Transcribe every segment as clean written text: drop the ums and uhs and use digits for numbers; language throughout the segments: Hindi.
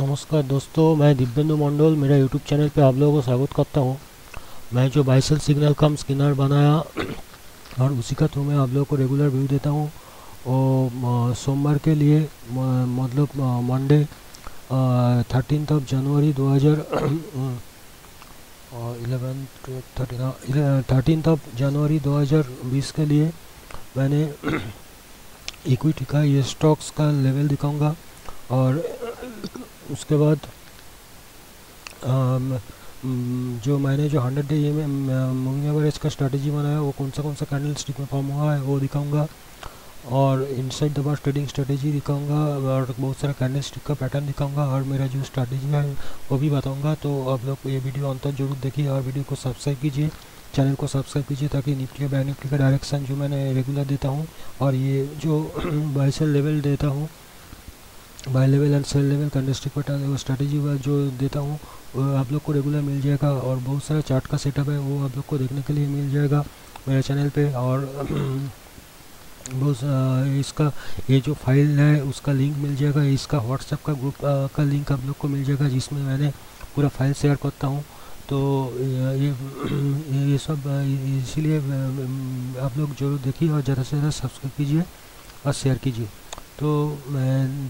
नमस्कार दोस्तों, मैं दिपेंद्र मंडल, मेरा YouTube चैनल पे आप लोगों को स्वागत करता हूँ। मैं जो buy sell signal cum Skinner बनाया और उसी का थ्रू मैं आप लोगों को रेगुलर व्यू देता हूँ। और सोमवार के लिए मतलब मंडे 13 जनवरी 2020 के लिए मैंने इक्विटी का ये स्टॉक्स का लेवल दिखाऊँगा और उसके बाद मैंने जो 100 डे ईएमए मूविंग एवरेज का स्ट्रैटेजी बनाया वो कौन सा कैंडल स्टिक में फॉर्म हुआ है वो दिखाऊंगा और inside the bar trading strategy दिखाऊंगा और बहुत सारा कैंडल स्टिक का पैटर्न दिखाऊंगा और मेरा जो स्ट्रैटेजी है वो भी बताऊंगा। तो आप लोग ये वीडियो अंत तक जरूर देखिए और वीडियो को सब्सक्राइब कीजिए, चैनल को सब्सक्राइब कीजिए ताकि निफ्टी बैंक निफ्टी का डायरेक्शन जो मैंने रेगुलर देता हूँ और ये जो बाय सेल लेवल देता हूँ, buy level and sell level candlestick pattern strategy जो देता हूँ आप लोग को रेगुलर मिल जाएगा और बहुत सारा चार्ट का सेटअप है वो आप लोग को देखने के लिए मिल जाएगा मेरे चैनल पे। और इसका ये जो फाइल है उसका लिंक मिल जाएगा, इसका व्हाट्सएप का ग्रुप का लिंक आप लोग को मिल जाएगा जिसमें मैंने पूरा फाइल शेयर करता हूँ। तो ये सब इसीलिए आप लोग जरूर देखिए और ज़्यादा से ज़्यादा सब्सक्राइब कीजिए और शेयर कीजिए। तो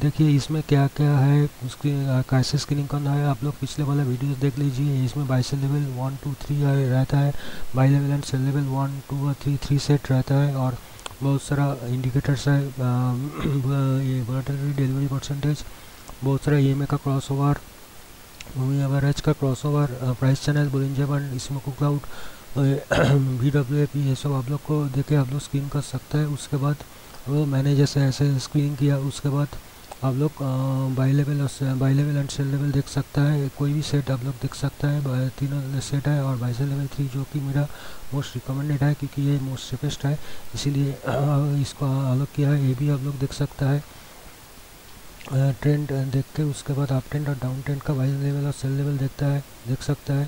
देखिए इसमें क्या क्या है, उसकी कैसे स्क्रीनिंग करना है आप लोग पिछले वाला वीडियोस देख लीजिए। इसमें बाय सेल लेवल 1, 2, 3 रहता है, buy level and sell level 1, 2 और 3 सेट रहता है और बहुत सारा इंडिकेटर्स है, ये वोलेटिलिटी, डिलीवरी परसेंटेज, बहुत सारा ईएमए का क्रॉसओवर, मूविंग एवरेज का crossover, price channel, Bollinger band, स्मोको क्लाउड, वीडब्ल्यूएपी, ये सब आप लोग को देखे आप लोग स्क्रीन कर सकते हैं। उसके बाद वो मैंने जैसे ऐसे स्क्रीन किया, उसके बाद आप लोग buy level and sell level देख सकता है, कोई भी सेट आप लोग देख सकता है, तीनों सेट है। और बाय सेल लेवल 3 जो कि मेरा मोस्ट रिकमेंडेड है क्योंकि ये मोस्ट सेफेस्ट है इसीलिए इसको अलग किया है, ये भी आप लोग देख सकता है ट्रेंड देख के। उसके बाद अप ट्रेंड और डाउन ट्रेंड का बाय लेवल और सेल लेवल देख सकता है।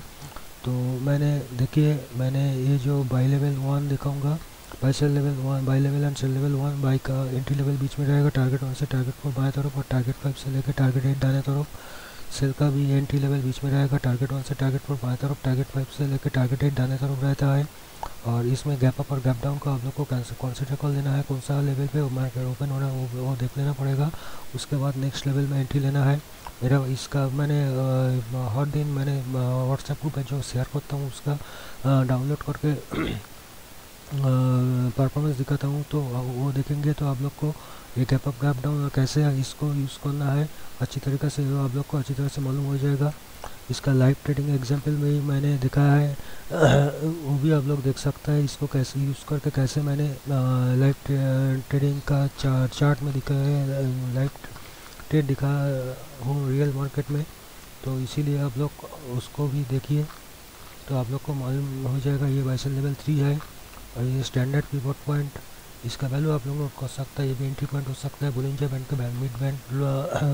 तो मैंने ये जो बाय लेवल 1 दिखाऊँगा, buy level and sell level 1, buy का एंट्री लेवल बीच में रहेगा, टारगेट 1 से टारगेट 4 बाएं तरफ और टारगेट 5 से लेकर टारगेट 8 दाएं तरफ। सेल का भी एंट्री लेवल बीच में रहेगा, टारगेट 1 से टारगेट 4 बाएं तरफ, टारगेट 5 से लेकर टारगेट 8 दाएं तरफ रहता है। और इसमें गैप अप और गैप डाउन का आप लोग को कंसिडर कर लेना है, कौन सा लेवल पे मार्केट ओपन होना है वो देख लेना पड़ेगा। उसके बाद नेक्स्ट लेवल में एंट्री लेना है। मेरा इसका मैंने हर दिन मैंने व्हाट्सएप ग्रुप में जो शेयर करता हूँ उसका डाउनलोड करके परफॉर्मेंस दिखाता हूँ, तो वो देखेंगे तो आप लोग को ये गैप अप गैप डाउन और कैसे इसको यूज़ करना है अच्छी तरीके से आप लोग को अच्छी तरह से मालूम हो जाएगा। इसका लाइव ट्रेडिंग एग्जांपल में मैंने दिखाया है, वो भी आप लोग देख सकता है, इसको कैसे यूज़ करके कैसे मैंने लाइव ट्रेडिंग का चार्ट में दिखाया है, लाइव ट्रेड दिखा हूँ रियल मार्केट में, तो इसीलिए आप लोग उसको भी देखिए तो आप लोग को मालूम हो जाएगा। ये बाय सेल लेवल 3 है और ये स्टैंडर्ड पिवोट पॉइंट, इसका वैल्यू आप लोग कर सकता है, ये भी एंट्री पॉइंट हो सकता है। बुलिंगर बैंड का मिड बैंड,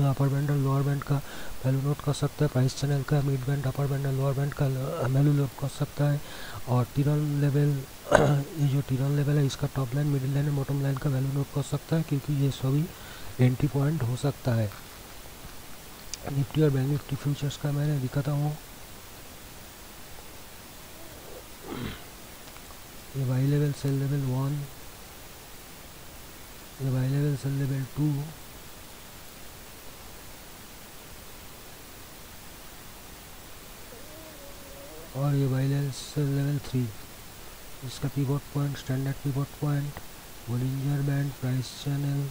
अपर बैंड और लोअर बैंड का वैल्यू नोट कर सकता है, प्राइस चैनल का मिड बैंड, अपर बैंड और लोअर बैंड का वैल्यू नोट कर सकता है। और टिरन लेवल, ये जो टिरन लेवल है इसका टॉप लाइन, मिडिल लाइन और बॉटम लाइन का वैल्यू नोट कर सकता है क्योंकि ये सभी एंट्री पॉइंट हो सकता है। निफ्टी और बैंक निफ्टी फ्यूचर्स का मैंने दिखाता हूँ, ये बाय लेवल सेल लेवल 1, ये बाय लेवल सेल लेवल 2, और ये बाय लेवल सेल लेवल 3, इसका pivot point, standard pivot point, Bollinger band, price channel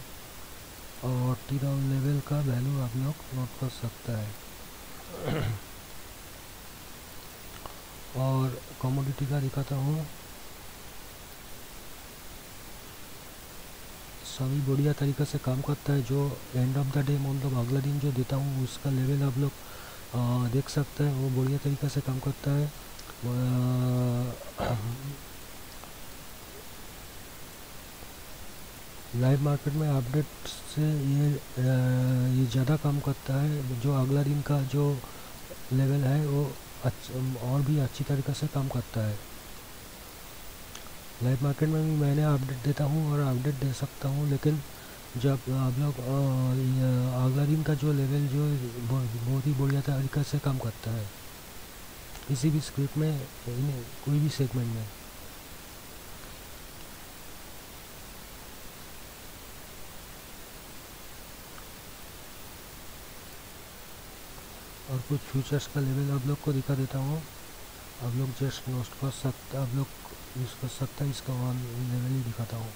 और टीडाउन लेवल का वैल्यू आप लोग नोट कर सकता है। और कमोडिटी का दिखाता हूँ, सभी बढ़िया तरीक़े से काम करता है। जो एंड ऑफ द डे मतलब अगला दिन जो देता हूँ उसका लेवल आप लोग देख सकते हैं, वो बढ़िया तरीक़े से काम करता है। लाइव मार्केट में अपडेट से ये ज़्यादा काम करता है, जो अगला दिन का जो लेवल है वो और भी अच्छी तरीक़े से काम करता है। लाइव मार्केट में भी मैंने अपडेट देता हूँ और अपडेट दे सकता हूँ, लेकिन जब हम लोग अगला दिन का जो लेवल जो बहुत ही बढ़िया तरीका से काम करता है किसी भी स्क्रिप्ट में, कोई भी सेगमेंट में। और कुछ फ्यूचर्स का लेवल आप लोग को दिखा देता हूँ, आप लोग जस्ट नोट कर सकते, आप लोग यूज़ कर सकते हैं, इसका वन लेवल ही दिखाता हूँ।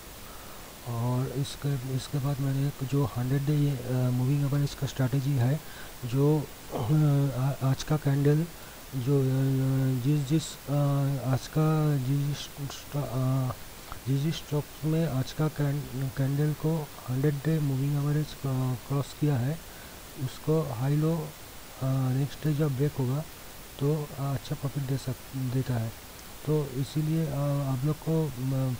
और इसके बाद मैंने एक जो 100 डे ये मूविंग एवरेज इसका स्ट्रैटेजी है, जो आज का कैंडल जो जिस स्टॉक में आज का कैंडल को 100 डे मूविंग एवरेज क्रॉस किया है, उसको हाई लो नेक्स्ट डे जब ब्रेक होगा तो अच्छा प्रॉफिट देता है। तो इसीलिए आप लोग को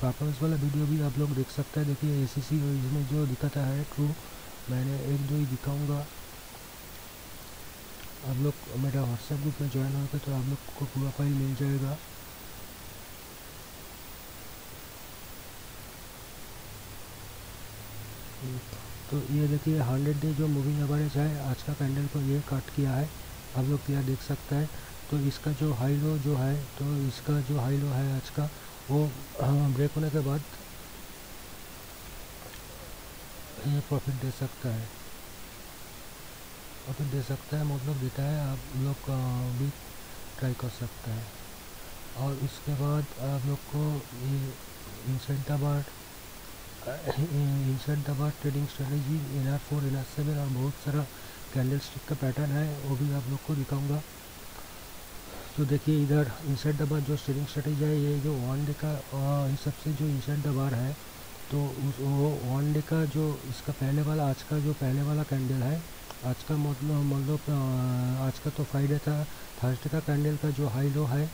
परफॉर्मेंस वाला वीडियो भी आप लोग देख सकते हैं। देखिए एसीसी इसमें जो दिखाता है ट्रू, मैंने एक दो ही दिखाऊंगा। आप लोग मेरा व्हाट्सएप ग्रुप में ज्वाइन होकर तो आप लोग को पूरा फाइल मिल जाएगा। तो ये देखिए 100 डे जो मूविंग एवरेज है आज का कैंडल को ये कट किया है, आप लोग क्या देख सकते हैं। तो इसका जो हाई लो जो है, तो इसका जो हाई लो है आज का, वो ब्रेक होने के बाद ये प्रॉफिट दे सकता है, प्रॉफिट दे सकता है मतलब देता है, आप लोग भी ट्राई कर सकते हैं। और इसके बाद आप लोग को ये इंसेंट दबार ट्रेडिंग स्ट्रेटेजी एनआर4 एनआर7 और बहुत सारा कैंडल स्टिक का पैटर्न है, वो भी आप लोग को दिखाऊंगा। तो देखिए इधर इंसाइड द बार जो ट्रेडिंग स्ट्रेटेजी है, ये जो 1 डे का हिसाब से जो इंसाइड द बार है, तो वो 1 डे का जो इसका पहले वाला आज का जो पहले वाला कैंडल है, आज का मतलब आज का तो फ्राइडे था, थर्सडे का कैंडल का जो हाई लो है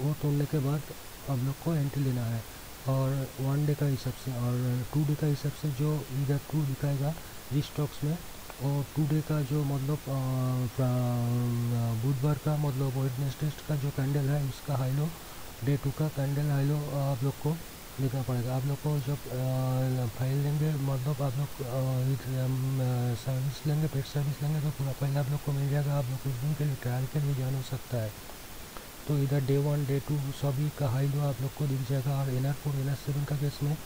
वो तोड़ने के बाद हम लोग को एंट्री लेना है। और 1 डे का हिसाब से और 2 डे का हिसाब से जो इधर टू दिखाएगा जिस स्टॉक्स में, और 2 डे का जो मतलब बुधवार का मतलब वेडनेसडे का जो कैंडल है उसका हाई लो, डे 2 का कैंडल हाई लो आप लोग को देखना पड़ेगा। आप लोग को जब फाइल लेंगे मतलब आप लोग सर्विस लेंगे, पेड सर्विस लेंगे तो पूरा फाइल आप लोग को मिल जाएगा, आप लोग कुछ दिन के लिए ट्रायल के लिए जान हो सकता है। तो इधर डे 1 डे 2 सभी का हाई लो आप लोग को दिख जाएगा। और एनआर4 एनआर7 का केस में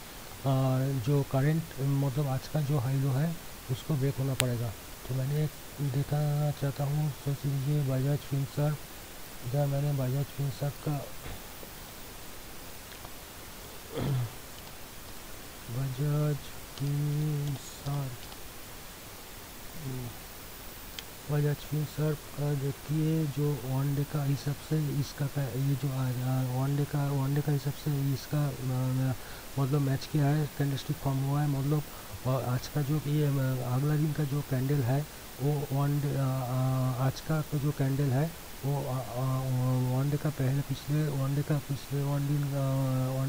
जो करेंट मतलब आज का जो हाई लो है उसको ब्रेक होना पड़ेगा। तो मैंने देखा चाहता हूँ, सोच लीजिए बजाज फिनसर्व, इधर मैंने बजाज फिनसर्व का बजाज फिनसर्व का देखिए जो 1 डे का हिसाब से इसका ये जो 1 डे का हिसाब से इसका मतलब मैच किया है, कैंडलस्टिक फॉर्म हुआ है मतलब। और आज का जो ये अगला दिन का जो कैंडल है वो 1 डे आज का जो कैंडल है वो 1 डे का पिछले 1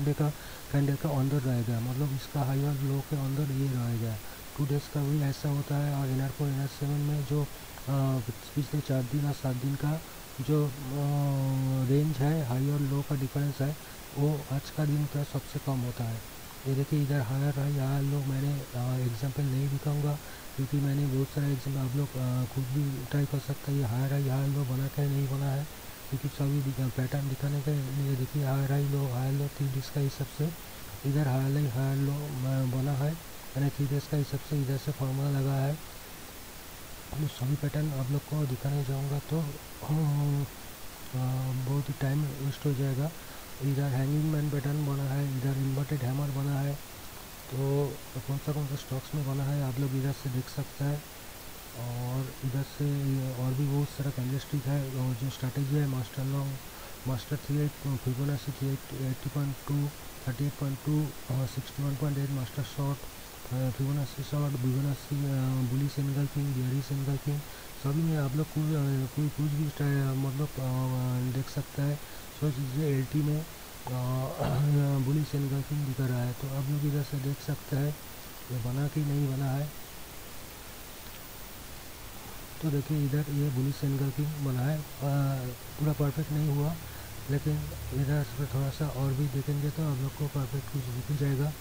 डे का कैंडल का अंदर रह गया मतलब इसका हाई और लो के अंदर ये रह गया। 2 डेज का भी ऐसा होता है। और एनआर4 एनआर7 में जो पिछले 4 दिन और 7 दिन का जो रेंज है हाई और लो का डिफरेंस है वो आज का दिन का सबसे कम होता है। ये देखिए इधर हायर है यहाँ लोग, मैंने एग्जाम्पल नहीं दिखाऊंगा क्योंकि मैंने बहुत सारे एग्जाम्पल, आप लोग खुद भी ट्राई कर सकते हैं। ये हायर है यहाँ लोग बना के नहीं बना है क्योंकि सभी पैटर्न दिखाने के लिए। देखिए higher high low, higher low 3 days का हिसाब से इधर हायर लो बना है, मैंने 3 डेज का हिसाब से इधर से फॉर्मूला लगा है। तो सभी पैटर्न आप लोग को दिखाने जाऊँगा तो बहुत ही टाइम वेस्ट हो जाएगा। इधर हैंगिंग मैन पैटर्न बना है, इधर इन्वर्टेड हैमर बना है, तो कौन सा स्टॉक्स में बना है आप लोग इधर से देख सकते हैं। और इधर से और भी बहुत सारा कैंडलस्टिक है। और जो स्ट्रैटेजी है master 38, Fibonacci 80.2, 38.2, 61.8, master short, Fibonacci short, Fibonacci बुली सिंगल किंग, बियरी सिंगल किंग, सभी में आप लोग कुछ भी मतलब देख सकता है। सो चीज़ें LT में बुलिश एंड गर्किंग दिखा रहा है, तो आप लोग इधर से देख सकते हैं ये बना कि नहीं बना है। तो देखिए इधर ये बुलिश एंड गर्किंग बना है, पूरा परफेक्ट नहीं हुआ लेकिन इधर थोड़ा सा और भी देखेंगे तो आप लोग को परफेक्ट कुछ दिख जाएगा।